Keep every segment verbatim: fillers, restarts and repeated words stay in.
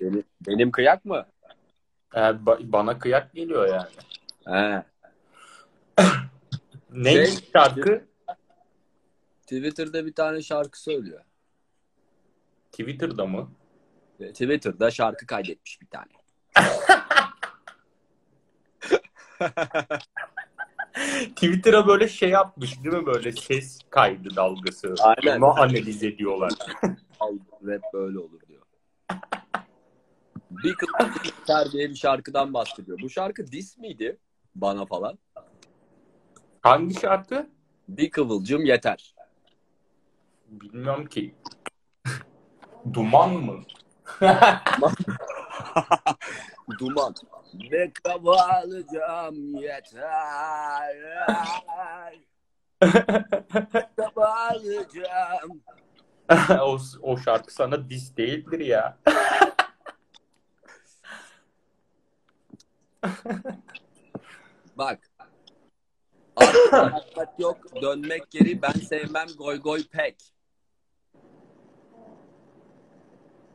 Benim, benim kıyak mı? Ee, ba bana kıyak geliyor yani. He. Ne şey, şarkı? Twitter'da bir tane şarkı söylüyor. Twitter'da mı? Twitter'da şarkı kaydetmiş bir tane. Twitter'a böyle şey yapmış değil mi? Böyle ses kaydı dalgası. Aynen. Bunu analiz ediyorlar. Rap böyle olur diyor. Bir kıtlar diye bir şarkıdan bahsediyor. Bu şarkı diss miydi? Bana falan. Hangi şarkı? Bir kıvılcım yeter. Bilmiyorum ki. Duman mı? Duman. Ne kabalıcam yeter. Ne kabalıcam. o, o şarkı sana diss değildir ya. Bak. Artık yok, dönmek geri, ben sevmem goy goy pek.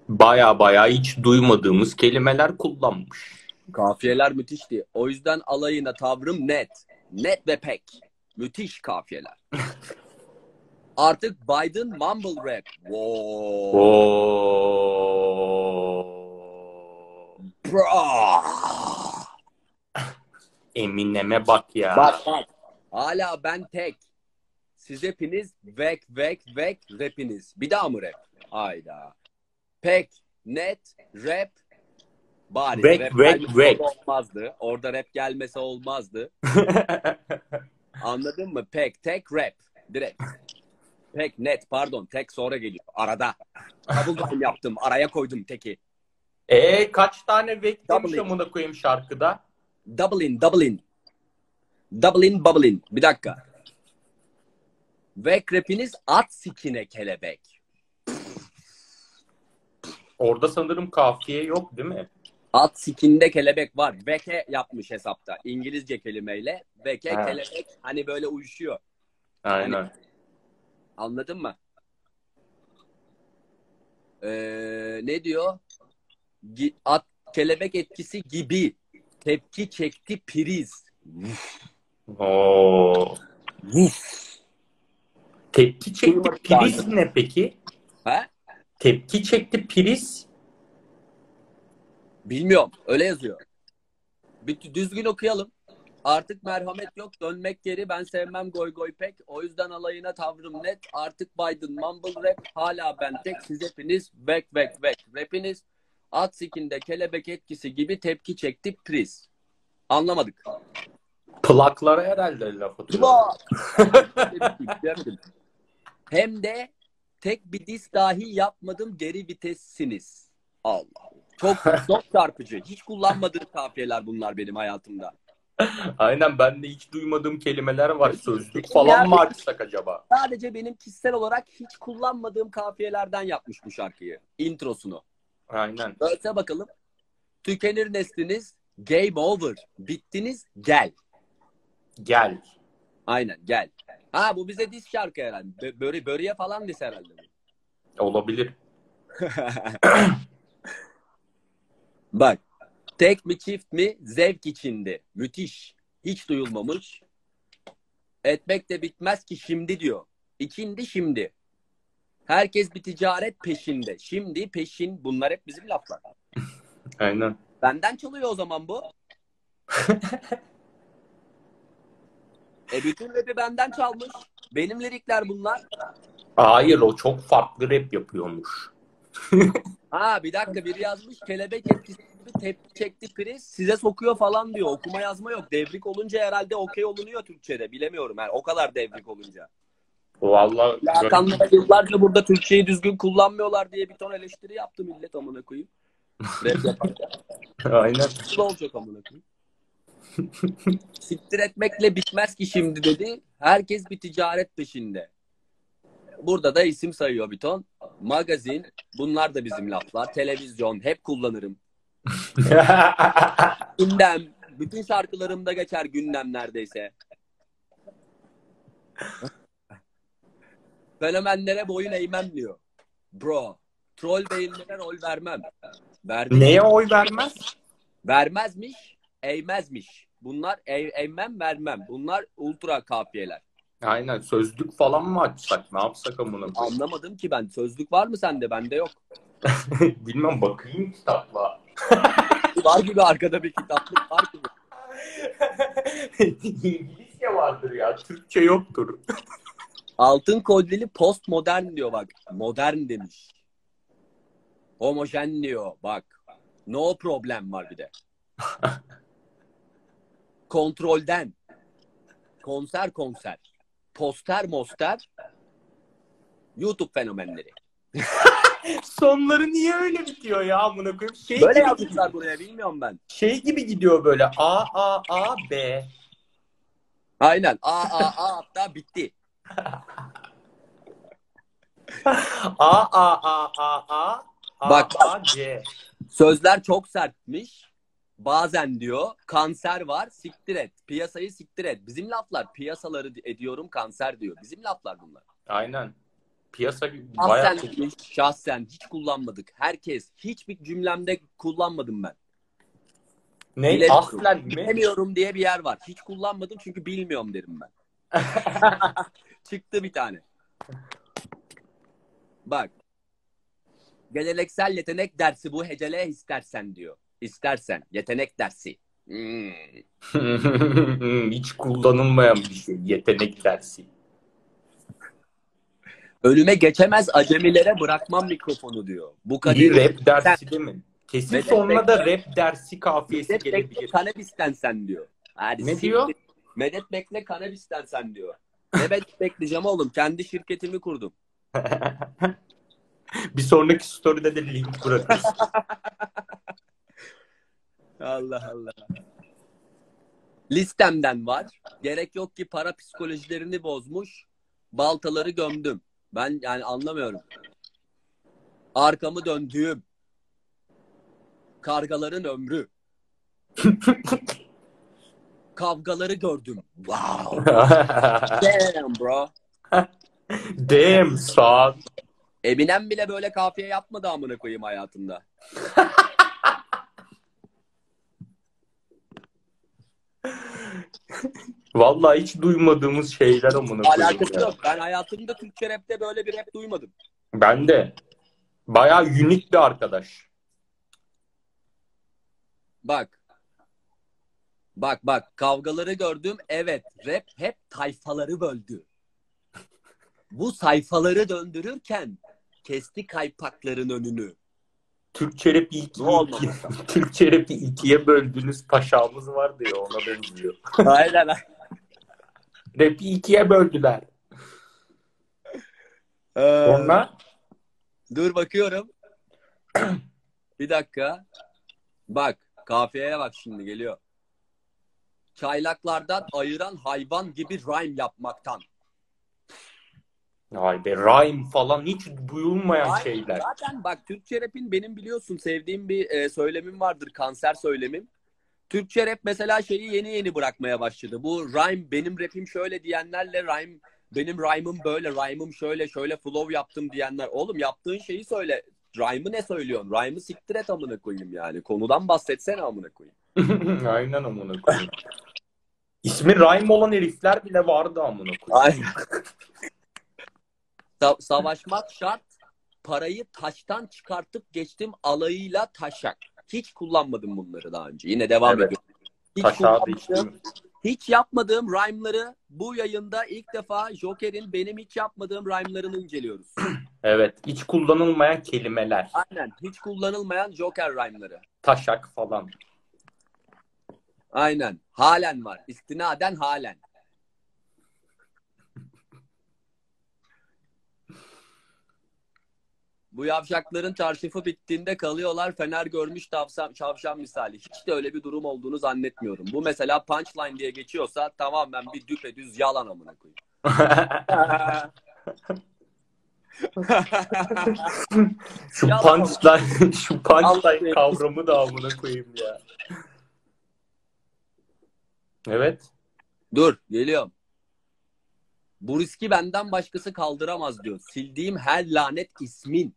Baya baya hiç duymadığımız kelimeler kullanmış. Kafiyeler müthişti. O yüzden alayına tavrım net. Net ve pek. Müthiş kafiyeler. Artık Biden mumble rap. Wow. Wow. Bro. Eminem'e bak ya. Bak bak. Hala ben tek. Siz hepiniz vek vek vek rapiniz. Bir daha mı rap? Hayda. Pek, net, rap. Bari vek rap vek vek. Olmazdı. Orada rap gelmese olmazdı. Anladın mı? Pek, tek, rap. Direkt. Pek, net. Pardon. Tek sonra geliyor. Arada. Double yaptım. Araya koydum teki. Eee kaç tane vek demiş amına koyayım şarkıda? Double in, double in. Double in, bubble in. Bir dakika. Vek rapiniz at sikine kelebek. Orada sanırım kafiye yok değil mi? At sikinde kelebek var. Veke yapmış hesapta. İngilizce kelimeyle. Veke ha. Kelebek. Hani böyle uyuşuyor. Aynen. Hani, anladın mı? Ee, ne diyor? At kelebek etkisi gibi. Tepki çekti priz. Oo. Tepki çekti priz ne peki? Ha? Tepki çekti priz? Bilmiyorum. Öyle yazıyor. Bir düzgün okuyalım. Artık merhamet yok. Dönmek geri. Ben sevmem goy goy pek. O yüzden alayına tavrım net. Artık Biden mumble rap. Hala ben tek. Siz hepiniz back back back. Rapiniz. At sikinde kelebek etkisi gibi tepki çekti priz. Anlamadık. Plaklara herhalde lafı. Plak. Hem de tek bir diss dahi yapmadım, geri vitessiniz. Allah Allah. Çok çok çarpıcı. Hiç kullanmadığım kafiyeler bunlar benim hayatımda. Aynen, ben de hiç duymadığım kelimeler var. Sözlük falan mı açsak acaba? Sadece benim kişisel olarak hiç kullanmadığım kafiyelerden yapmış bu şarkıyı. İntrosunu. Aynen. Öte bakalım. Tükenir nesliniz. Game over. Bittiniz. Gel. Gel. Aynen gel. Ha bu bize diss şarkı herhalde. Böre, böreğe falan diss herhalde. Olabilir. Bak. Tek mi çift mi? Zevk içinde. Müthiş. Hiç duyulmamış. Etmek de bitmez ki şimdi diyor. İkindi şimdi. Herkes bir ticaret peşinde. Şimdi peşin. Bunlar hep bizim laflar. Aynen. Benden çalıyor o zaman bu. e bütün rapi benden çalmış. Benim lirikler bunlar. Hayır, o çok farklı rap yapıyormuş. ha bir dakika, biri yazmış. Kelebek etkisi gibi tepki çekti priz. Size sokuyor falan diyor. Okuma yazma yok. Devrik olunca herhalde okey olunuyor Türkçe'de. Bilemiyorum. Yani o kadar devrik olunca. Vallahi Hakan'la yıllarca burada Türkçeyi düzgün kullanmıyorlar diye bir ton eleştiri yaptı millet amına koyayım. Rap yaparken. Aynen. Nasıl olacak amına koyayım? Siktir etmekle bitmez ki şimdi dedi. Herkes bir ticaret peşinde. Burada da isim sayıyor bir ton. Magazin, bunlar da bizim laflar. Televizyon, hep kullanırım. Gündem, bütün şarkılarımda geçer gündem neredeyse. Fenomenlere boyun eğmem diyor. Bro. Troll beyinlere rol vermem. Verdi. Neye oy vermez? Vermezmiş, eğmezmiş. Bunlar ev, eğmem, vermem. Bunlar ultra kafiyeler. Aynen. Sözlük falan mı açsak? Ne yapsak amına? Anlamadım ki ben. Sözlük var mı sende? Bende yok. Bilmem. Bakayım kitapla. Var gibi arkada bir kitaplık var gibi. İngilizce vardır ya. Türkçe yoktur. Altın kolyeli postmodern diyor bak. Modern demiş. Homojen diyor bak. No problem var bir de. Kontrolden. Konser konser. Poster moster. YouTube fenomenleri. Sonları niye öyle bitiyor ya amına koyayım? Şey böyle yapmışlar buraya bilmiyorum ben. Şey gibi gidiyor böyle. A A A B. Aynen. A A A hatta bitti. A A A A A. Bak A, C. Sözler çok sertmiş. Bazen diyor kanser var, siktir et. Piyasayı siktir et. Bizim laflar piyasaları ediyorum kanser diyor. Bizim laflar bunlar. Aynen. Piyasa bayağı şahsen, şahsen hiç kullanmadık. Herkes hiçbir cümlemde kullanmadım ben. Ne? Bilemiyorum. Aslen mi? Bilemiyorum diye bir yer var. Hiç kullanmadım çünkü bilmiyorum derim ben. Çıktı bir tane. Bak. Geleneksel yetenek dersi bu hecele istersen diyor. İstersen. Yetenek dersi. Hmm. Hiç kullanılmayan bir şey. Yetenek dersi. Ölüme geçemez acemilere bırakmam mikrofonu diyor. Bu kadir rap dersi değil mi? Kesin sonuna da rap dersi kafiyesi gelebilir. Kanabisten sen diyor. Hadi ne diyor? Medet bekle kanabisten sen diyor. Medet bekleyeceğim oğlum. Kendi şirketimi kurdum. Bir sonraki story'de de link bırakırsın. Allah Allah. Listemden var. Gerek yok ki para psikolojilerini bozmuş. Baltaları gömdüm. Ben yani anlamıyorum. Arkamı döndüğüm. Kargaların ömrü. Kavgaları gördüm. Wow. Damn bro. Damn son. Eminem bile böyle kafiye yapmadı amına koyayım hayatında. Vallahi hiç duymadığımız şeyler amına koyayım. Alakası yok. Ben hayatımda Türkçe rap'te böyle bir rap duymadım. Ben de. Bayağı unique bir arkadaş. Bak. Bak bak. Kavgaları gördüm. Evet. Rap hep tayfaları böldü. Bu sayfaları döndürürken kesti kaypakların önünü. Türkçe rap'i ikiye, Türkçe rap'i ikiye böldünüz paşamız var diyor. Ona benziyor. Aynen. Rap'i ikiye böldüler. Ee, Ondan? Dur bakıyorum. Bir dakika. Bak. Kafiyeye bak şimdi geliyor. Çaylaklardan ayıran hayvan gibi rhyme yapmaktan. Ay be, rhyme falan hiç duyulmayan rhyme, şeyler. Zaten bak Türkçe rap'in benim biliyorsun sevdiğim bir e, söylemim vardır. Kanser söylemim. Türkçe rap mesela şeyi yeni yeni bırakmaya başladı. Bu rhyme benim rap'im şöyle diyenlerle rhyme benim rhyme'ım böyle rhyme'ım şöyle şöyle flow yaptım diyenler. Oğlum yaptığın şeyi söyle. Rhyme'ı ne söylüyorsun? Rhyme'ı siktir et amına koyayım yani. Konudan bahsetsene amına koyayım. Aynen amına koyayım. İsmi rhyme olan herifler bile vardı amına koyayım. Aynen. Savaşmak şart. Parayı taştan çıkartıp geçtim alayıyla taşak. Hiç kullanmadım bunları daha önce. Yine devam evet. ediyorum. Hiç, kullanmadım, hiç yapmadığım rhyme'ları bu yayında ilk defa Joker'in benim hiç yapmadığım rhyme'larını inceliyoruz. Evet. Hiç kullanılmayan kelimeler. Aynen. Hiç kullanılmayan Joker rhyme'ları. Taşak falan. Aynen. Halen var. İstinaden halen. Bu yavşakların çarşafı bittiğinde kalıyorlar. Fener görmüş tavşan, şavşan misali. Hiç de öyle bir durum olduğunu zannetmiyorum. Bu mesela punchline diye geçiyorsa tamamen bir düpedüz yalan amına koyayım. Şu punchline, şu punchline kavramı da amına koyayım ya. Evet. Dur, geliyorum. Bu riski benden başkası kaldıramaz diyor. Sildiğim her lanet ismin.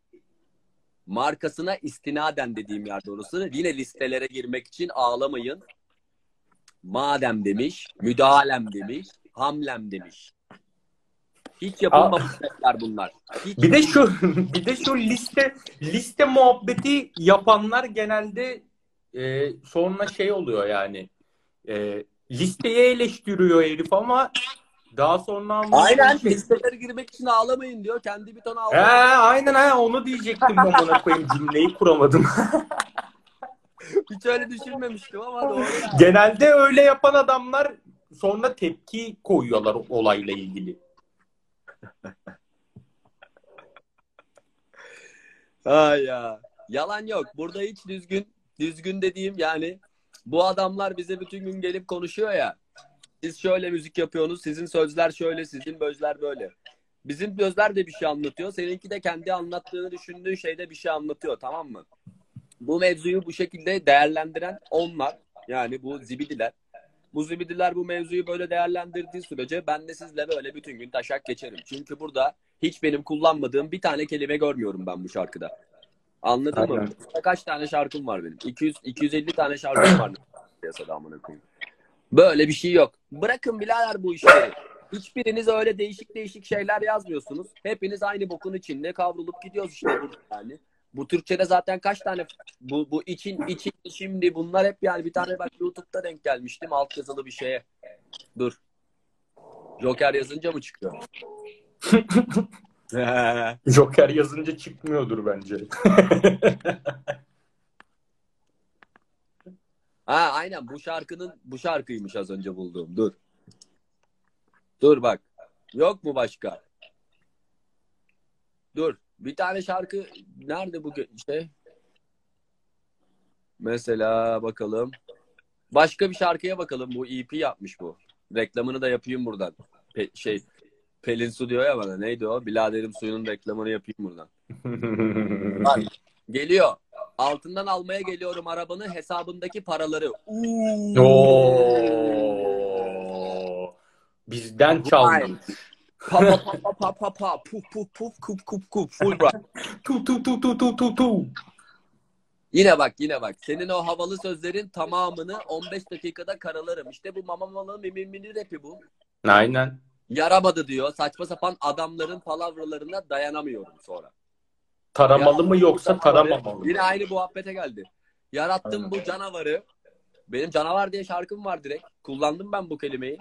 markasına istinaden dediğim yerde orası. Yine listelere girmek için ağlamayın. Madem demiş, müdahalem demiş, hamlem demiş. Hiç yapılmamışlar bunlar. Hiç bir de şu bir de şu liste liste muhabbeti yapanlar genelde e, sonra şey oluyor yani. E, listeye eleştiriyor herif ama daha sonra aynen şey... listelere girmek için ağlamayın diyor. Kendi bir ton ağlıyor. Aynen aynen onu diyecektim ben bana koyayım. Cümleyi kuramadım. Hiç öyle düşünmemiştim ama doğru. Genelde öyle yapan adamlar sonra tepki koyuyorlar olayla ilgili. Ay ya. Yalan yok. Burada hiç düzgün, düzgün dediğim yani bu adamlar bize bütün gün gelip konuşuyor ya. Siz şöyle müzik yapıyorsunuz, sizin sözler şöyle, sizin bözler böyle. Bizim sözler de bir şey anlatıyor. Seninki de kendi anlattığını düşündüğün şeyde bir şey anlatıyor, tamam mı? Bu mevzuyu bu şekilde değerlendiren onlar. Yani bu zibidiler. Bu zibidiler bu mevzuyu böyle değerlendirdiği sürece ben de sizle böyle bütün gün taşak geçerim. Çünkü burada hiç benim kullanmadığım bir tane kelime görmüyorum ben bu şarkıda. Anladın Aynen. mı? Kaç tane şarkım var benim? iki yüz iki yüz elli tane şarkım var. Böyle bir şey yok. Bırakın birader bu işleri. Hiçbiriniz öyle değişik değişik şeyler yazmıyorsunuz. Hepiniz aynı bokun içinde kavrulup gidiyoruz işte burada yani. Bu Türkçe'de zaten kaç tane bu, bu için için şimdi bunlar hep yani bir tane ben YouTube'da denk gelmiştim alt yazılı bir şeye. Dur. Joker yazınca mı çıkıyor? Joker yazınca çıkmıyordur bence. Ha aynen bu şarkının bu şarkıymış az önce bulduğum. Dur. Dur bak. Yok mu başka? Dur. Bir tane şarkı nerede bu şey? Mesela bakalım. Başka bir şarkıya bakalım. Bu E P yapmış bu. Reklamını da yapayım buradan. Pe şey Pelin Su diyor ya bana. Neydi o? Biladerim suyunun reklamını yapayım buradan. Bak, geliyor. Altından almaya geliyorum arabanı. Hesabındaki paraları. Oo. Bizden çalmış. Pa pa pa pa pa pa puf puf puf kup kup kup full bra. Tu tu tu tu tu tu tu. Yine bak yine bak. Senin o havalı sözlerin tamamını on beş dakikada karalarım. İşte bu mamamalı mimimini rapi bu. Aynen. Yaramadı diyor. Saçma sapan adamların palavralarına dayanamıyorum sonra. Taramalı mı yoksa taramamalı mı? Yine aynı muhabbete geldi. Yarattım bu canavarı. Benim canavar diye şarkım var direkt. Kullandım ben bu kelimeyi.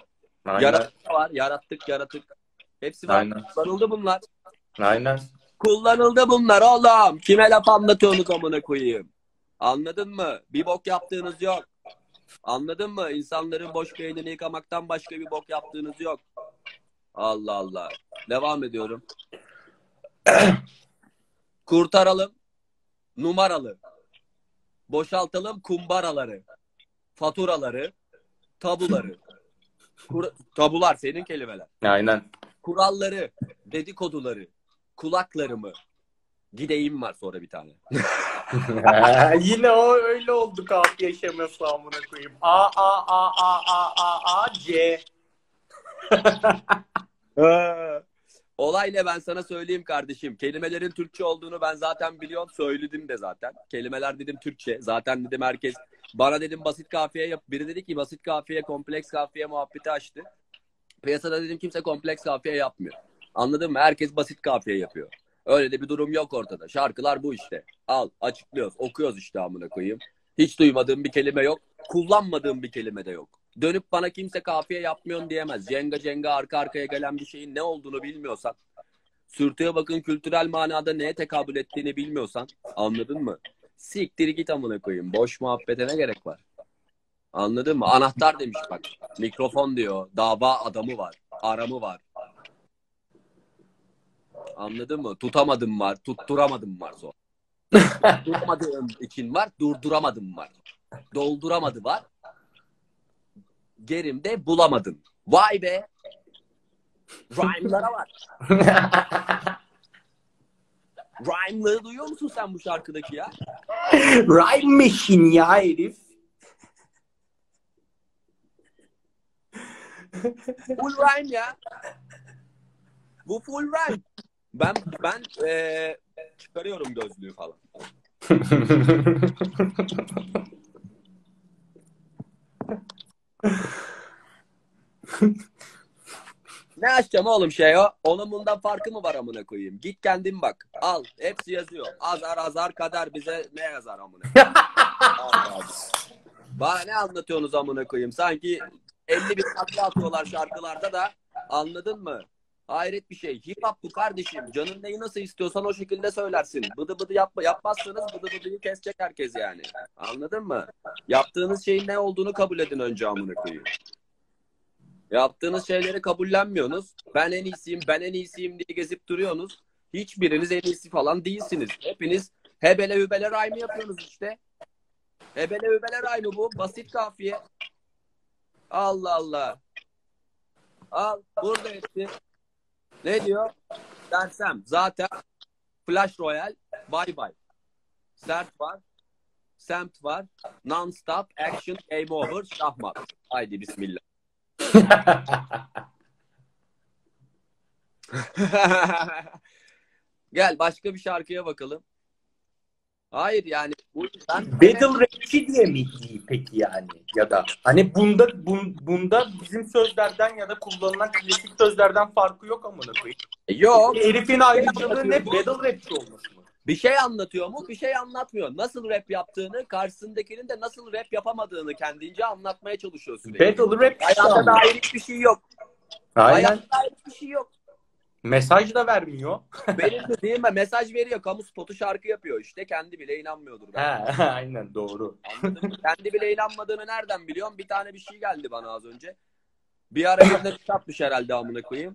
Yarattık var. Yarattık yarattık. Hepsi var. Aynen. Kullanıldı bunlar. Aynen. Kullanıldı bunlar oğlum. Kime laf anlatıyorsunuz amına koyayım? Anladın mı? Bir bok yaptığınız yok. Anladın mı? İnsanların boş beynini yıkamaktan başka bir bok yaptığınız yok. Allah Allah. Devam ediyorum. Kurtaralım. Numaralı. Boşaltalım kumbaraları. Faturaları. Tabuları. Kur- tabular senin kelimeler. Aynen. Kuralları, dedikoduları, kulaklarımı, gideyim var sonra bir tane. Yine o öyle oldu kahve yaşaması amına koyayım. A a a a a a a c. Olayla ben sana söyleyeyim kardeşim. Kelimelerin Türkçe olduğunu ben zaten biliyorum. Söyledim de zaten. Kelimeler dedim Türkçe. Zaten dedim herkes bana dedim basit kafiye yap. Biri dedi ki basit kafiye, kompleks kafiye muhabbeti açtı. Piyasada dedim kimse kompleks kafiye yapmıyor. Anladın mı? Herkes basit kafiye yapıyor. Öyle de bir durum yok ortada. Şarkılar bu işte. Al, açıklıyoruz, okuyoruz işte amına koyayım. Hiç duymadığım bir kelime yok. Kullanmadığım bir kelime de yok. Dönüp bana kimse kafiye yapmıyorsun diyemez. Cenga cenga arka arkaya gelen bir şeyin ne olduğunu bilmiyorsan, sürtüye bakın kültürel manada neye tekabül ettiğini bilmiyorsan, anladın mı? Siktir git amına koyayım. Boş muhabbete ne gerek var? Anladın mı? Anahtar demiş bak. Mikrofon diyor. Dava adamı var. Aramı var. Anladın mı? Tutamadım var. Tutturamadım var zor. Tutmadığım için var. Durduramadım var. Dolduramadı var. Gerimde bulamadım. Vay be. Rhyme'lara var. Rhyme'ları duyuyor musun sen bu şarkıdaki ya? Rhyme machine ya herif. Full rhyme ya. Bu full rhyme. Ben ben ee, çıkarıyorum gözlüğü falan. Ne açacağım oğlum şey o? Onun bundan farkı mı var amına koyayım? Git kendin bak. Al. Hepsi yazıyor. Azar azar kader bize ne yazar amına koyayım? Allah Allah. Bana ne anlatıyorsunuz amına koyayım? Sanki elli bin takla atıyorlar şarkılarda da. Anladın mı? Hayret bir şey. Hip hop bu kardeşim. Canın neyi nasıl istiyorsan o şekilde söylersin. Bıdı bıdı yapma. Yapmazsanız bıdı bıdıyı kesecek herkes yani. Anladın mı? Yaptığınız şeyin ne olduğunu kabul edin önce amına koyayım. Yaptığınız şeyleri kabullenmiyorsunuz. Ben en iyisiyim, ben en iyisiyim diye gezip duruyorsunuz. Hiçbiriniz en iyisi falan değilsiniz. Hepiniz hebele hübele rhyme yapıyorsunuz işte. Hebele hübele rhyme bu. Basit kafiye. Allah Allah. Al. Burada etti. Ne diyor? Dersem zaten Flash Royale bye bye. Sert var. Semt var. Non-stop action game over. Şahmat. Haydi bismillah. Gel başka bir şarkıya bakalım. Hayır yani bu ben... Battle Rap'i diye miydi peki yani ya da hani bunda bun, bunda bizim sözlerden ya da kullanılan klasik sözlerden farkı yok amına koyayım. Yok. Herifin ayrıcalığı ne? Battle Rap'çi olması mı? Bir şey anlatıyor mu? Bir şey anlatmıyor. Nasıl rap yaptığını, karşısındakinin de nasıl rap yapamadığını kendince anlatmaya çalışıyor sürekli. Battle rap hayatta dair hiçbir şey yok. Aynen. Hayatta dair hiçbir şey yok. Mesaj da vermiyor. Benim de değil mi? Mesaj veriyor. Kamu spotu şarkı yapıyor işte. Kendi bile inanmıyordur. He, aynen doğru. Anladın mı? Kendi bile inanmadığını nereden biliyorum? Bir tane bir şey geldi bana az önce. Bir ara yerine kitapmış herhalde amına koyayım.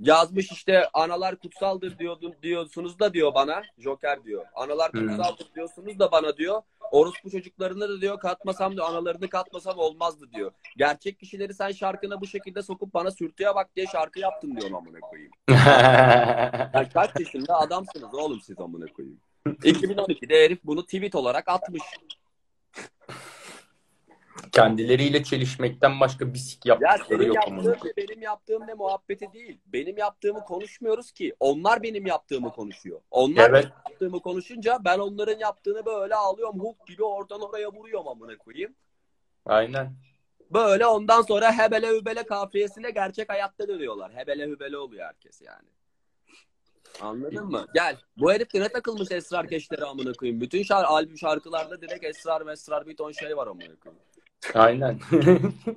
Yazmış işte analar kutsaldır diyordun, diyorsunuz da diyor bana. Joker diyor. Analar kutsaldır diyorsunuz da bana diyor. Orospu çocuklarını da diyor katmasam da analarını katmasam olmazdı diyor. Gerçek kişileri sen şarkına bu şekilde sokup bana sürtüye bak diye şarkı yaptım diyor amına koyayım. Ya kaç yaşında adamsınız oğlum siz amına koyayım. iki bin on iki'de herif bunu tweet olarak atmış. Kendileriyle çelişmekten başka bir sik yaptıkları ya yok. Yaptığım benim yaptığım ne muhabbeti değil. Benim yaptığımı konuşmuyoruz ki. Onlar benim yaptığımı konuşuyor. Onlar evet. Benim yaptığımı konuşunca ben onların yaptığını böyle ağlıyorum. Hulk gibi oradan oraya vuruyorum amına koyayım. Aynen. Böyle ondan sonra hebele hübele kafiyesine gerçek hayatta dönüyorlar. Hebele hübele oluyor herkes yani. Anladın mı? Gel. Bu herif de ne takılmış esrar keşleri amına koyayım. Bütün şar albüm şarkılarda direkt esrar mesrar bir ton şey var amına koyayım. Aynen.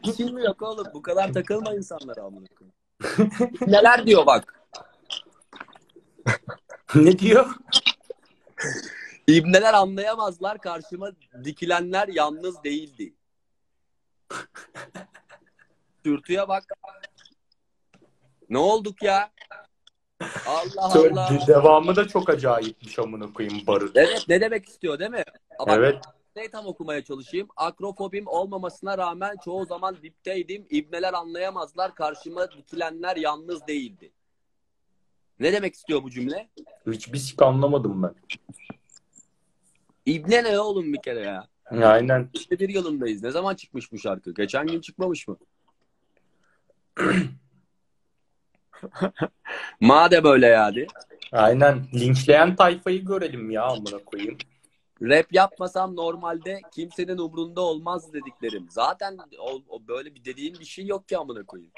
İşin mi yok oğlum? Bu kadar takılma insanlara amına koyayım. Neler diyor bak. Ne diyor? İbneler anlayamazlar. Karşıma dikilenler yalnız değildi. Sürtüye bak. Ne olduk ya? Allah Allah. Devamı da çok acayipmiş amına koyayım barı. Evet, ne demek istiyor değil mi? Ama evet. Ne tam okumaya çalışayım. Akrofobim olmamasına rağmen çoğu zaman dipteydim. İbneler anlayamazlar. Karşıma dikilenler yalnız değildi. Ne demek istiyor bu cümle? Hiçbir sik anlamadım ben. İbne ne oğlum bir kere ya? Aynen. İşte bir yılındayız. Ne zaman çıkmış bu şarkı? Geçen gün çıkmamış mı? Madem öyle yani. Aynen. Linçleyen tayfayı görelim ya amına koyayım. Rap yapmasam normalde kimsenin umrunda olmaz dediklerim. Zaten o, o böyle bir dediğin bir şey yok ki amına koyayım.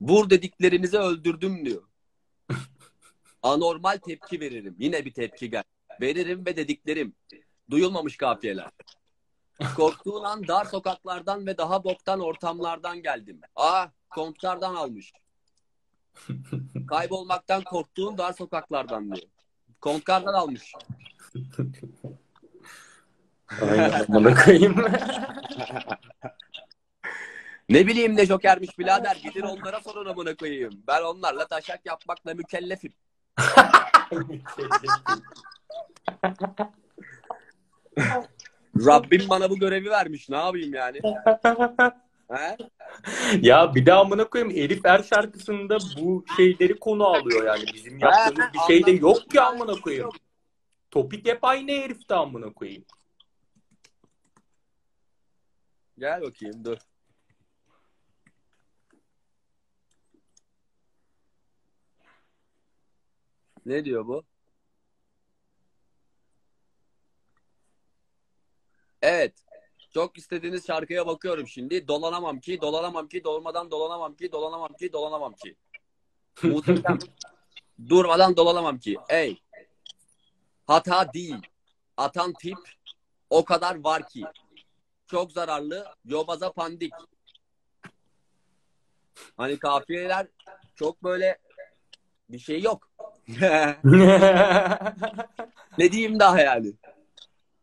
Vur dediklerinizi öldürdüm diyor. Anormal tepki veririm. Yine bir tepki gel. Veririm ve dediklerim. Duyulmamış kafiyeler. Korktuğun an dar sokaklardan ve daha boktan ortamlardan geldim. Aa, Khontkâr'dan almış. Kaybolmaktan korktuğun dar sokaklardan diyor. Khontkâr'dan almış. Aynen, bana koyayım. Ne bileyim ne Joker'miş birader. Gidin onlara sorun amına koyayım. Ben onlarla taşak yapmakla mükellefim. Rabbim bana bu görevi vermiş. Ne yapayım yani? He? Ya bir de amına koyayım Elif Er şarkısında bu şeyleri konu alıyor yani. Bizim yaptığımız bir şey de yok ki amına koyayım. Topik hep aynı herifte amına koyayım. Gel bakayım dur. Ne diyor bu? Evet. Çok istediğiniz şarkıya bakıyorum şimdi. Dolanamam ki, dolanamam ki, dolmadan dolanamam ki, dolanamam ki, dolanamam ki. Muhteşem. Durmadan dolanamam ki. Ey. Hata değil. Atan tip o kadar var ki. Çok zararlı. Yobaza pandik. Hani kafiyeler çok böyle bir şey yok. Ne diyeyim daha yani?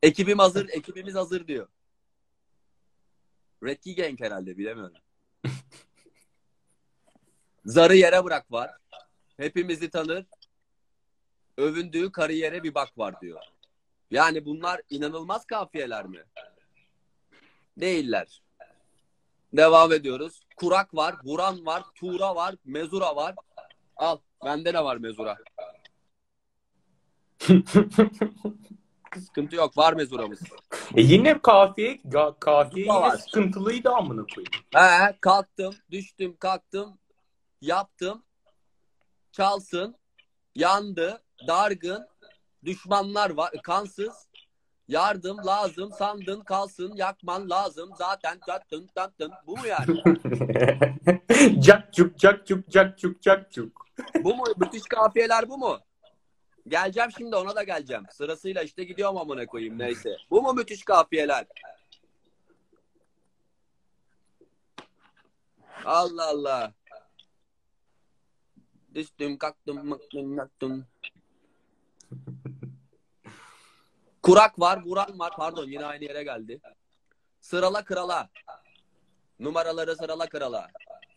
Ekibim hazır, ekibimiz hazır diyor. Redki Gang herhalde, bilemiyorum. Zarı yere bırak var. Hepimizi tanır. Övündüğü kariyere bir bak var diyor. Yani bunlar inanılmaz kafiyeler mi? Değiller. Devam ediyoruz. Kurak var, Buran var, Tuğra var, Mezura var. Al, bende ne var Mezura? Sıkıntı yok, var Mezuramız. E yine hep kafiye, kafiye yine sıkıntılıydı amına koyayım. He, kalktım, düştüm, kalktım, yaptım, çalsın, yandı, dargın, düşmanlar var, kansız, yardım lazım, sandın, kalsın, yakman lazım, zaten zaten zaten. Bu mu yani? Cak cuk, cak cuk, cak cuk, cak cuk. Bu mu? Müthiş kafiyeler bu mu? Geleceğim şimdi, ona da geleceğim. Sırasıyla işte gidiyorum amına koyayım, neyse. Bu mu müthiş kafiyeler? Allah Allah. Düştüm, kalktım, mıktım, mıktım. Kurak var, Buran var. Pardon, yine aynı yere geldi. Sırala krala. Numaraları sırala krala.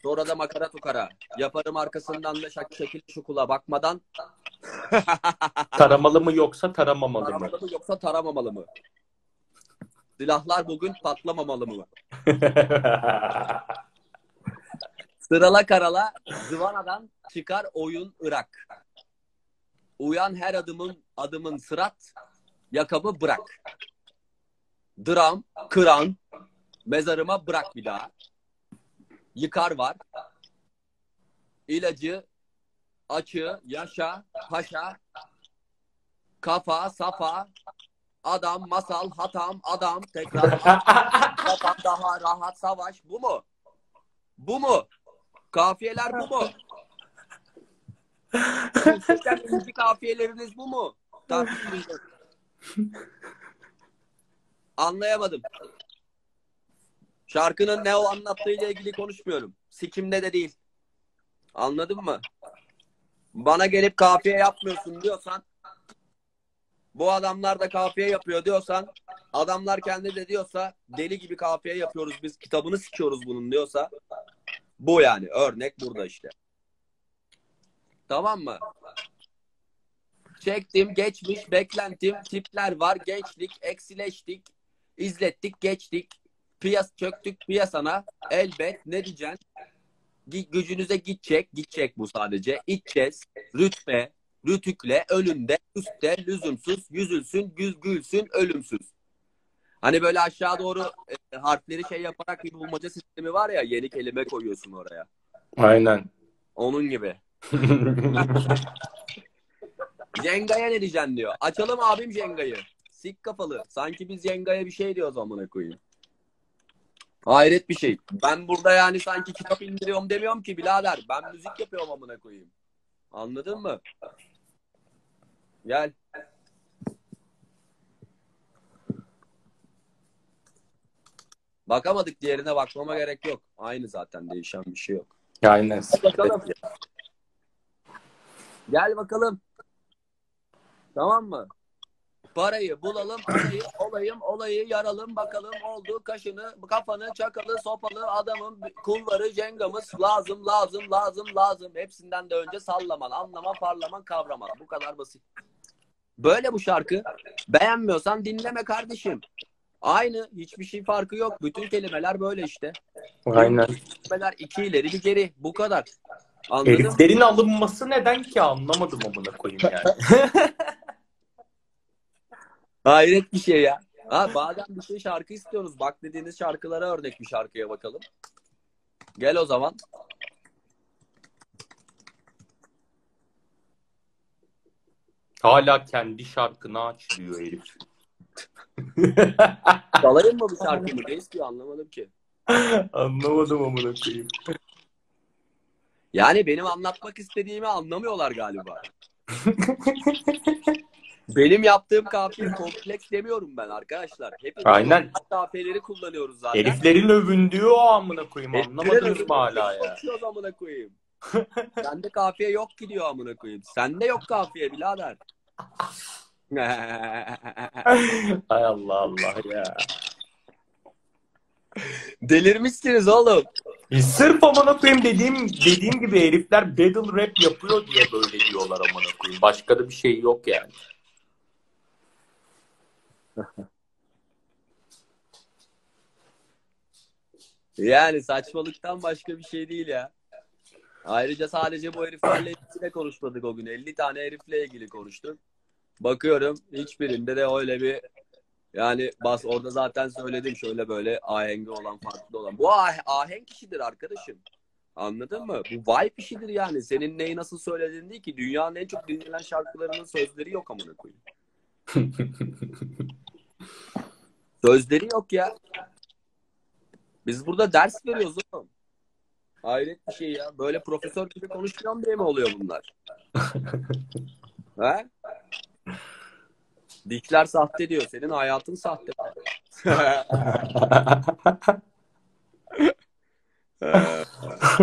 Sonra da makara tukara. Yaparım arkasından da şak şekil şukula bakmadan. Taramalı mı yoksa taramamalı mı? Taramalı mı yoksa taramamalı mı? Silahlar bugün patlamamalı mı? Sırala karala. Zıvanadan çıkar oyun Irak. Uyan her adımın adımın sırat. Yakabı bırak. Dram, kıran, mezarıma bırak bir daha. Yıkar var. İlacı, açı, yaşa, paşa, kafa, safa, adam, masal, hatam, adam, tekrar, kafam daha rahat, savaş. Bu mu? Bu mu? Kafiyeler bu mu? Sizin kafiyeleriniz bu mu? Tartışmayacağız. Anlayamadım. Şarkının ne o anlattığıyla ilgili konuşmuyorum. Sikimde de değil. Anladın mı? Bana gelip kafiye yapmıyorsun diyorsan, bu adamlar da kafiye yapıyor diyorsan, adamlar kendi de diyorsa deli gibi kafiye yapıyoruz biz, kitabını sikiyoruz bunun diyorsa, bu yani örnek burada işte. Tamam mı? Çektim, geçmiş, beklentim, tipler var, gençlik, eksileştik, izlettik, geçtik, piyas çöktük piyasana, elbet ne diyeceksin? Gücünüze gidecek, gidecek bu sadece, içeceğiz, rütbe, rütükle, önünde, üstte, lüzumsuz, yüzülsün, güz gülsün, ölümsüz. Hani böyle aşağı doğru e, harfleri şey yaparak bir bulmaca sistemi var ya, yeni kelime koyuyorsun oraya. Aynen. Onun gibi. Jenga'ya ne diyeceksin diyor. Açalım abim Jenga'yı. Sik kafalı. Sanki biz Jenga'ya bir şey diyoruz amına koyayım. Hayret bir şey. Ben burada yani sanki kitap indiriyorum demiyorum ki birader. Ben müzik yapıyorum amına koyayım. Anladın mı? Gel. Bakamadık, diğerine bakmama gerek yok. Aynı zaten, değişen bir şey yok. Aynen. Bakalım. Gel bakalım. Tamam mı? Parayı bulalım, parayı olayım, olayı yaralım, bakalım oldu, kaşını, kafanı, çakalı, sopalı, adamın kulları, Jenga'mız, lazım, lazım, lazım, lazım. Hepsinden de önce sallaman, anlaman, parlaman, kavraman. Bu kadar basit. Böyle bu şarkı. Beğenmiyorsan dinleme kardeşim. Aynı, hiçbir şey farkı yok. Bütün kelimeler böyle işte. Aynen. Kelimeler iki ileri bir geri. Bu kadar. Anladın mı? Heriflerin alınması neden ki anlamadım amına koyayım yani. Hayret bir şey ya. Ha, bazen bir şey şarkı istiyoruz. Bak dediğiniz şarkılara örnek bir şarkıya bakalım. Gel o zaman. Hala kendi şarkını aç diyor herif. Dalayım mı bu şarkıyı? Reis diyor, anlamadım ki. Anlamadım amına koyayım. Yani benim anlatmak istediğimi anlamıyorlar galiba. Benim yaptığım kafiye kompleks demiyorum ben arkadaşlar. Hepimiz aynen kafiyeleri kullanıyoruz zaten. Heriflerin övündüğü o amına koyayım. Anlamadınız mı hala ya? Amına koyayım. Sende kafiye yok ki diyor amına koyayım. Sende yok kafiye birader. Ay Allah Allah ya. Delirmişsiniz oğlum. E sırf amına koyayım dediğim dediğim gibi herifler battle rap yapıyor diye böyle diyorlar amına koyayım. Başka da bir şey yok yani. Yani saçmalıktan başka bir şey değil ya. Ayrıca sadece bu heriflerle ilgili konuşmadık o gün. elli tane herifle ilgili konuştum. Bakıyorum hiçbirinde de öyle bir yani bas orada zaten söyledim şöyle böyle ahengi olan farklı olan. Bu ah ahenk işidir arkadaşım. Anladın mı? Bu vibe işidir yani. Senin neyi nasıl söylediğin değil ki. Dünyanın en çok dinlenen şarkılarının sözleri yok amına koyayım. Sözleri yok ya. Biz burada ders veriyoruz oğlum. Hayret bir şey ya. Böyle profesör gibi konuşuyorum diye mi oluyor bunlar? He? Dikler sahte diyor. Senin hayatın sahte.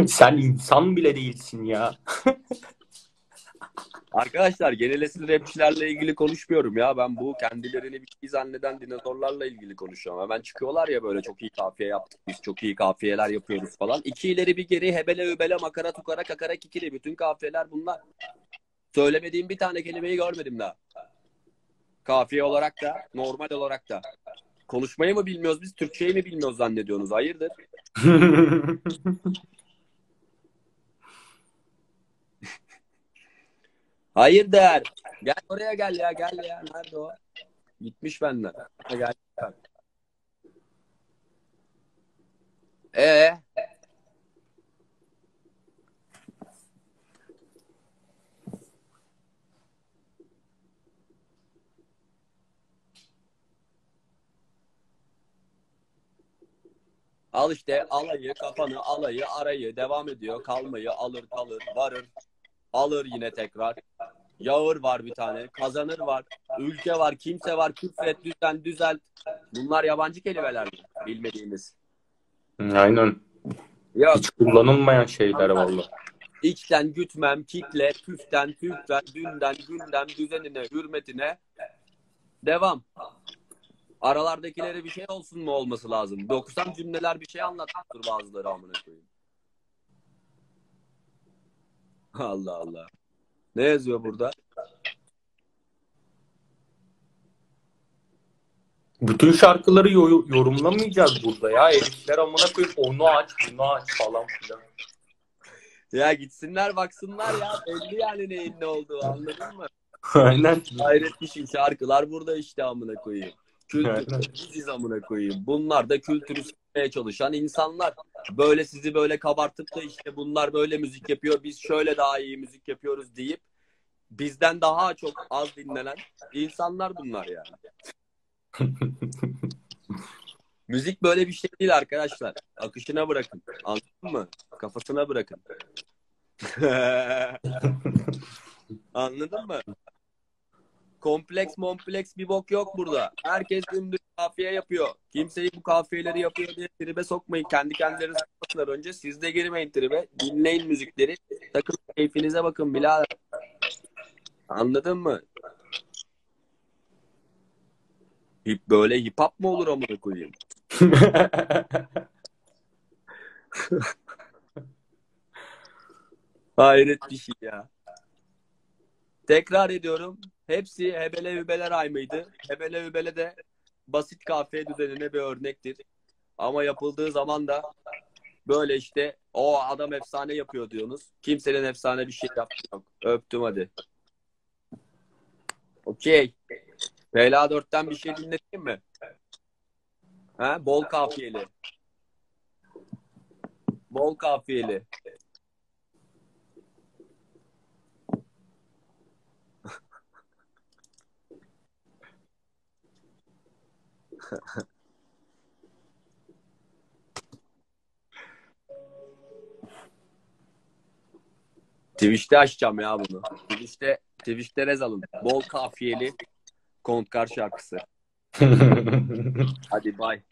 Sen insan bile değilsin ya. Arkadaşlar genel esil rapçilerle ilgili konuşmuyorum ya. Ben bu kendilerini bir şey zanneden dinozorlarla ilgili konuşuyorum. Hemen çıkıyorlar ya böyle çok iyi kafiye yaptık biz, çok iyi kafiyeler yapıyoruz falan. İki ileri bir geri hebele öbele makara tukara kakara kikili bütün kafiyeler bunlar. Söylemediğim bir tane kelimeyi görmedim daha. Kafiye olarak da normal olarak da. Konuşmayı mı bilmiyoruz biz, Türkçeyi mi bilmiyoruz zannediyorsunuz? Hayırdır? Hayır der. Gel oraya gel ya gel ya. Nerede o? Gitmiş benden. Gel. Ee. Al işte alayı, kafanı, alayı, arayı devam ediyor. Kalmayı alır, kalır, varır. Alır yine tekrar. Yağır var bir tane. Kazanır var. Ülke var. Kimse var. Küfret, düzen, düzelt. Bunlar yabancı kelimeler mi? Bilmediğimiz. Aynen. Yok. Hiç kullanılmayan şeyler vallahi. İçten gütmem, kitle, püften, püften, dünden, günden, düzenine, hürmetine. Devam. Aralardakileri bir şey olsun mu olması lazım? doksan cümleler bir şey anlatmıştır bazıları amına koyayım. Allah Allah. Ne yazıyor burada? Bütün şarkıları yo yorumlamayacağız burada ya. Herifler amına koyup onu aç, bunu aç falan filan. Ya gitsinler baksınlar ya. Belli yani neyin ne olduğu anladın mı? Aynen. Hayret bir şey. Şarkılar burada işte amına koyayım. Kültürü biziz amına koyayım. Bunlar da kültürü silmeye çalışan insanlar. Böyle sizi böyle kabartıp da işte bunlar böyle müzik yapıyor, biz şöyle daha iyi müzik yapıyoruz deyip bizden daha çok az dinlenen insanlar bunlar yani. Müzik böyle bir şey değil arkadaşlar. Akışına bırakın. Anladın mı? Kafasına bırakın. Anladın mı? Kompleks mompleks bir bok yok burada. Herkes dümdüz kafiye yapıyor. Kimseyi bu kafiyeleri yapıyor diye tribe sokmayın. Kendi kendilerinizi sokmasınlar önce. Siz de girmeyin tribe. Dinleyin müzikleri. Takın keyfinize bakın birader. Anladın mı? Hip böyle hip hop mı olur amına koyayım? Hayret bir şey ya. Tekrar ediyorum. Hepsi hebele hübeler aymıydı. Hebele hübele de basit kafiye düzenine bir örnektir. Ama yapıldığı zaman da böyle işte o adam efsane yapıyor diyorsunuz. Kimsenin efsane bir şey yaptığı yok. Öptüm hadi. Okey. Bela dörtten bir şey dinleteyim mi? Ha? Bol kafiyeli. Bol kafiyeli. Twitch'te açacağım ya bunu. Twitch'te, Twitch'te rez alın. Bol kafiyeli Khontkar şarkısı. Hadi bye.